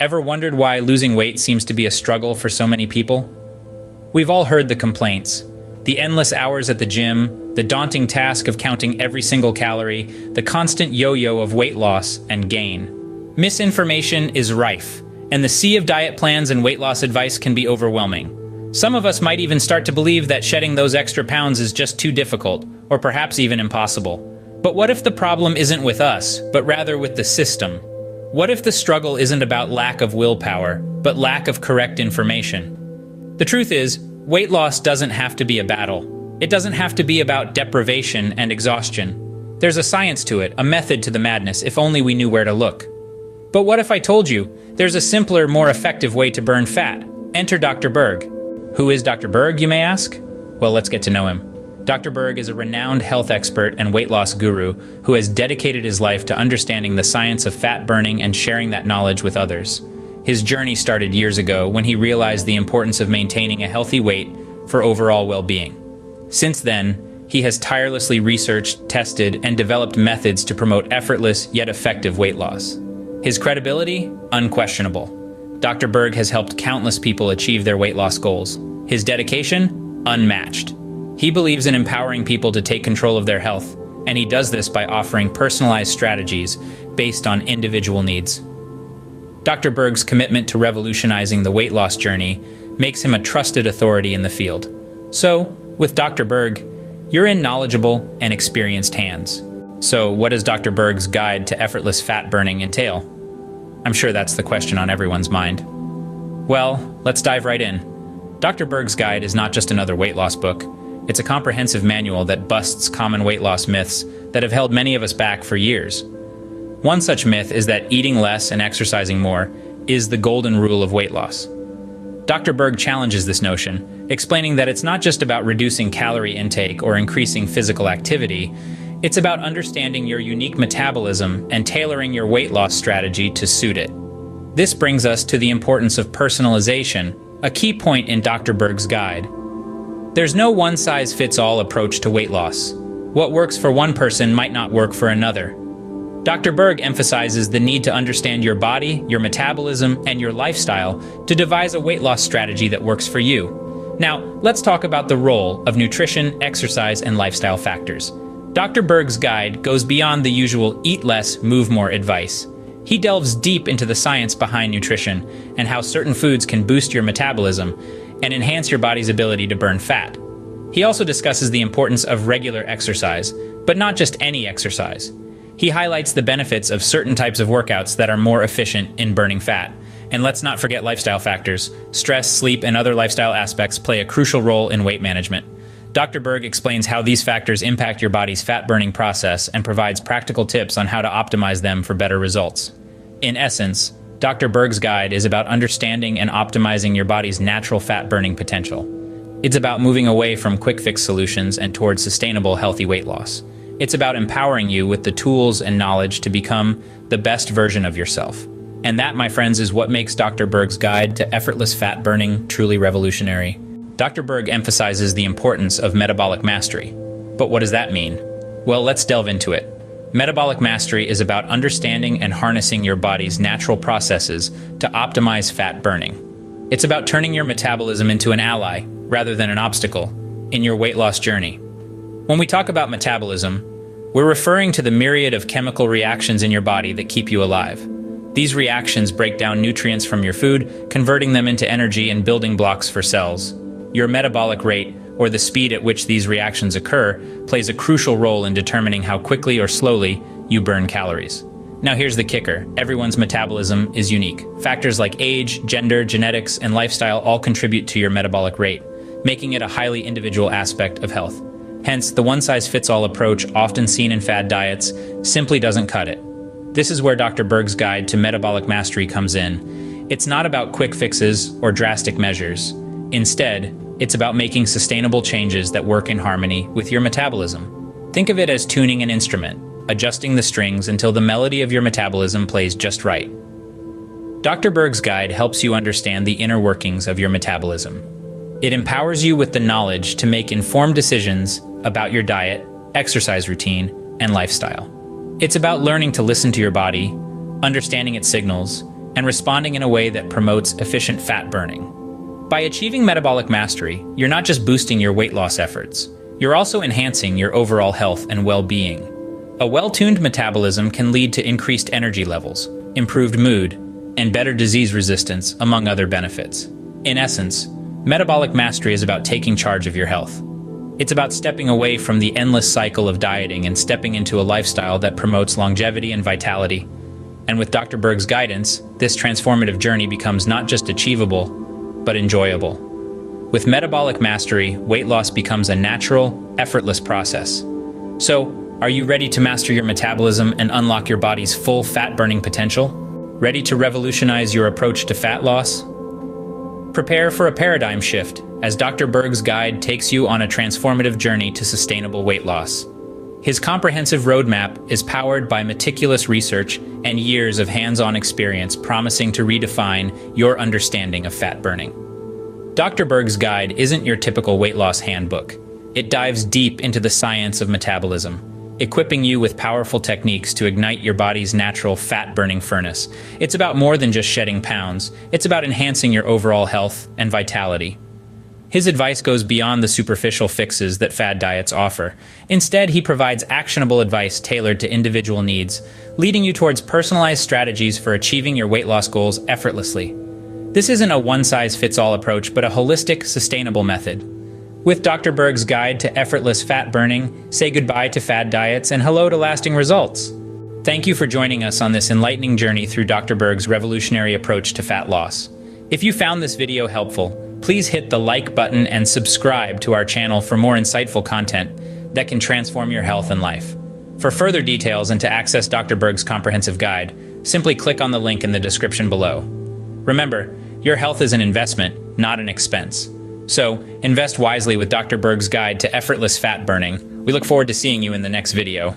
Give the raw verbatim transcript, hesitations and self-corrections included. Ever wondered why losing weight seems to be a struggle for so many people? We've all heard the complaints. The endless hours at the gym, the daunting task of counting every single calorie, the constant yo-yo of weight loss and gain. Misinformation is rife, and the sea of diet plans and weight loss advice can be overwhelming. Some of us might even start to believe that shedding those extra pounds is just too difficult, or perhaps even impossible. But what if the problem isn't with us, but rather with the system? What if the struggle isn't about lack of willpower, but lack of correct information? The truth is, weight loss doesn't have to be a battle. It doesn't have to be about deprivation and exhaustion. There's a science to it, a method to the madness, if only we knew where to look. But what if I told you there's a simpler, more effective way to burn fat? Enter Doctor Berg. Who is Doctor Berg, you may ask? Well, let's get to know him. Doctor Berg is a renowned health expert and weight loss guru who has dedicated his life to understanding the science of fat burning and sharing that knowledge with others. His journey started years ago when he realized the importance of maintaining a healthy weight for overall well-being. Since then, he has tirelessly researched, tested, and developed methods to promote effortless yet effective weight loss. His credibility? Unquestionable. Doctor Berg has helped countless people achieve their weight loss goals. His dedication? Unmatched. He believes in empowering people to take control of their health, and he does this by offering personalized strategies based on individual needs. Doctor Berg's commitment to revolutionizing the weight loss journey makes him a trusted authority in the field. So, with Doctor Berg, you're in knowledgeable and experienced hands. So, what does Doctor Berg's guide to effortless fat burning entail? I'm sure that's the question on everyone's mind. Well, let's dive right in. Doctor Berg's guide is not just another weight loss book. It's a comprehensive manual that busts common weight loss myths that have held many of us back for years. One such myth is that eating less and exercising more is the golden rule of weight loss. Doctor Berg challenges this notion, explaining that it's not just about reducing calorie intake or increasing physical activity, it's about understanding your unique metabolism and tailoring your weight loss strategy to suit it. This brings us to the importance of personalization, a key point in Doctor Berg's guide. There's no one-size-fits-all approach to weight loss. What works for one person might not work for another. Doctor Berg emphasizes the need to understand your body, your metabolism, and your lifestyle to devise a weight loss strategy that works for you. Now, let's talk about the role of nutrition, exercise, and lifestyle factors. Doctor Berg's guide goes beyond the usual eat less, move more advice. He delves deep into the science behind nutrition and how certain foods can boost your metabolism and enhance your body's ability to burn fat. He also discusses the importance of regular exercise, but not just any exercise. He highlights the benefits of certain types of workouts that are more efficient in burning fat. And let's not forget lifestyle factors. Stress, sleep, and other lifestyle aspects play a crucial role in weight management. Doctor Berg explains how these factors impact your body's fat-burning process and provides practical tips on how to optimize them for better results. In essence, Doctor Berg's guide is about understanding and optimizing your body's natural fat-burning potential. It's about moving away from quick-fix solutions and towards sustainable, healthy weight loss. It's about empowering you with the tools and knowledge to become the best version of yourself. And that, my friends, is what makes Doctor Berg's guide to effortless fat burning truly revolutionary. Doctor Berg emphasizes the importance of metabolic mastery. But what does that mean? Well, let's delve into it. Metabolic mastery is about understanding and harnessing your body's natural processes to optimize fat burning. It's about turning your metabolism into an ally rather than an obstacle in your weight loss journey. When we talk about metabolism, we're referring to the myriad of chemical reactions in your body that keep you alive. These reactions break down nutrients from your food, converting them into energy and building blocks for cells. Your metabolic rate, or the speed at which these reactions occur, plays a crucial role in determining how quickly or slowly you burn calories. Now here's the kicker. Everyone's metabolism is unique. Factors like age, gender, genetics, and lifestyle all contribute to your metabolic rate, making it a highly individual aspect of health. Hence, the one-size-fits-all approach often seen in fad diets simply doesn't cut it. This is where Doctor Berg's guide to metabolic mastery comes in. It's not about quick fixes or drastic measures. Instead, it's about making sustainable changes that work in harmony with your metabolism. Think of it as tuning an instrument, adjusting the strings until the melody of your metabolism plays just right. Doctor Berg's guide helps you understand the inner workings of your metabolism. It empowers you with the knowledge to make informed decisions about your diet, exercise routine, and lifestyle. It's about learning to listen to your body, understanding its signals, and responding in a way that promotes efficient fat burning. By achieving metabolic mastery, you're not just boosting your weight loss efforts, you're also enhancing your overall health and well-being. A well-tuned metabolism can lead to increased energy levels, improved mood, and better disease resistance, among other benefits. In essence, metabolic mastery is about taking charge of your health. It's about stepping away from the endless cycle of dieting and stepping into a lifestyle that promotes longevity and vitality. And with Doctor Berg's guidance, this transformative journey becomes not just achievable, but enjoyable. With metabolic mastery, weight loss becomes a natural, effortless process. So, are you ready to master your metabolism and unlock your body's full fat-burning potential? Ready to revolutionize your approach to fat loss? Prepare for a paradigm shift as Doctor Berg's guide takes you on a transformative journey to sustainable weight loss. His comprehensive roadmap is powered by meticulous research and years of hands-on experience, promising to redefine your understanding of fat burning. Doctor Berg's guide isn't your typical weight loss handbook. It dives deep into the science of metabolism, equipping you with powerful techniques to ignite your body's natural fat-burning furnace. It's about more than just shedding pounds. It's about enhancing your overall health and vitality. His advice goes beyond the superficial fixes that fad diets offer. Instead, he provides actionable advice tailored to individual needs, leading you towards personalized strategies for achieving your weight loss goals effortlessly. This isn't a one-size-fits-all approach, but a holistic, sustainable method. With Doctor Berg's guide to effortless fat burning, say goodbye to fad diets and hello to lasting results. Thank you for joining us on this enlightening journey through Doctor Berg's revolutionary approach to fat loss. If you found this video helpful, please hit the like button and subscribe to our channel for more insightful content that can transform your health and life. For further details and to access Doctor Berg's comprehensive guide, simply click on the link in the description below. Remember, your health is an investment, not an expense. So, invest wisely with Doctor Berg's guide to effortless fat burning. We look forward to seeing you in the next video.